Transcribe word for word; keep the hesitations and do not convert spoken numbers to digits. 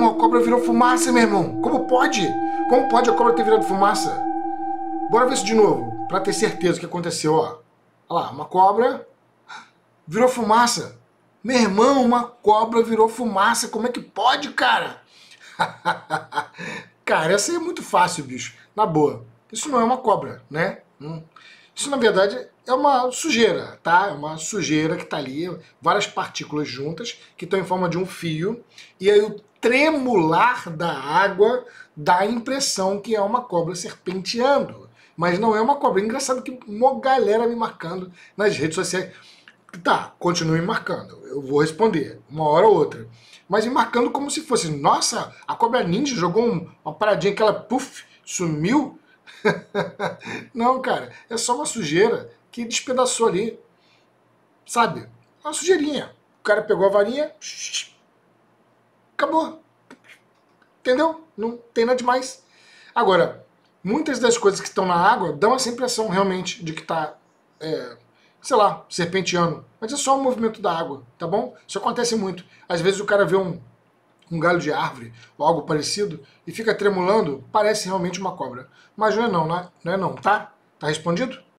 irmão, a cobra virou fumaça, meu irmão. Como pode? Como pode a cobra ter virado fumaça? Bora ver isso de novo, pra ter certeza o que aconteceu, ó. Olha lá, uma cobra virou fumaça. Meu irmão, uma cobra virou fumaça. Como é que pode, cara? Cara, essa aí é muito fácil, bicho. Na boa. Isso não é uma cobra, né? Hum. Isso, na verdade, é uma sujeira, tá? É uma sujeira que tá ali, várias partículas juntas, que estão em forma de um fio, e aí o tremular da água dá a impressão que é uma cobra serpenteando. Mas não é uma cobra. É engraçado que uma galera me marcando nas redes sociais. Tá, continue me marcando. Eu vou responder, uma hora ou outra. Mas me marcando como se fosse, nossa, a cobra ninja jogou um, uma paradinha que ela, puf, sumiu. Não, cara, é só uma sujeira que despedaçou ali, sabe? Uma sujeirinha. O cara pegou a varinha, acabou. Entendeu? Não tem nada demais. Agora, muitas das coisas que estão na água dão essa impressão realmente de que tá, é, sei lá, serpenteando. Mas é só o movimento da água, tá bom? Isso acontece muito. Às vezes o cara vê um, um galho de árvore ou algo parecido e fica tremulando, parece realmente uma cobra. Mas não é não, não é não, tá? Tá respondido?